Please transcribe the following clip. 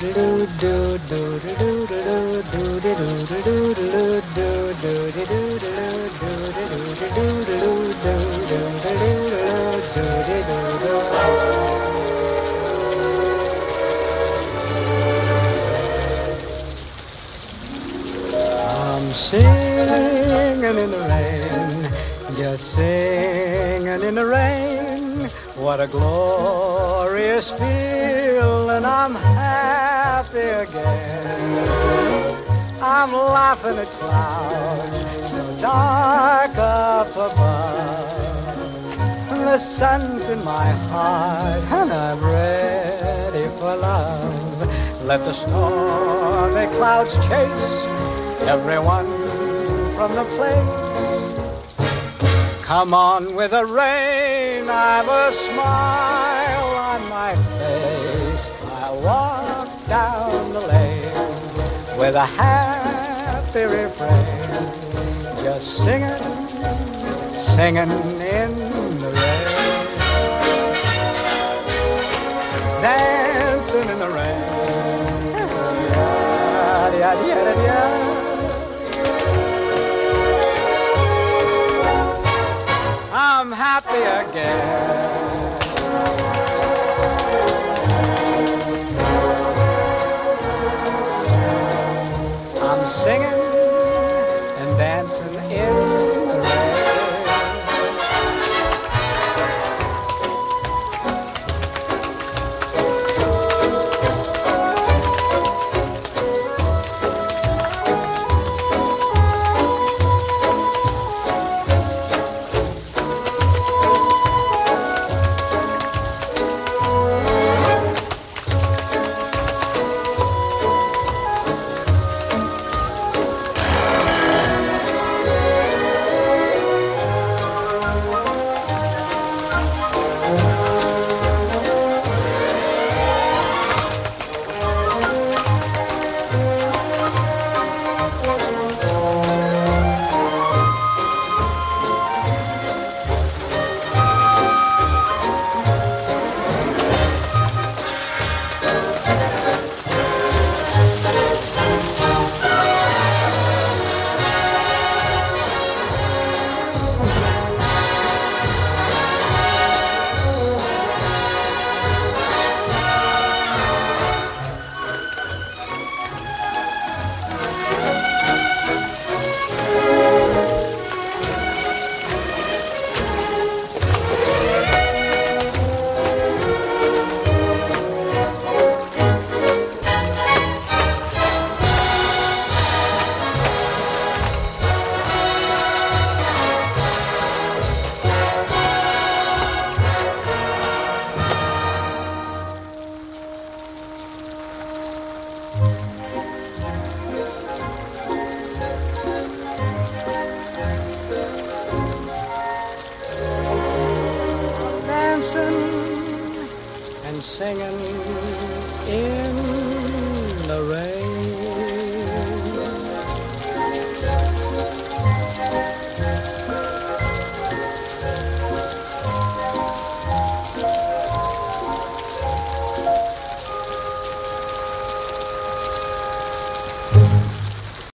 I'm singing in the rain, just singing in the rain. What a glorious feeling, I'm happy again. I'm laughing at clouds so dark up above. The sun's in my heart and I'm ready for love. Let the stormy clouds chase everyone from the place. Come on with the rain, I've a smile on my face. I walk down the lane with a happy refrain, just singing, singing in the rain, dancing in the rain. I'm happy again. I'm singing and dancing in the dancing and singing in the rain.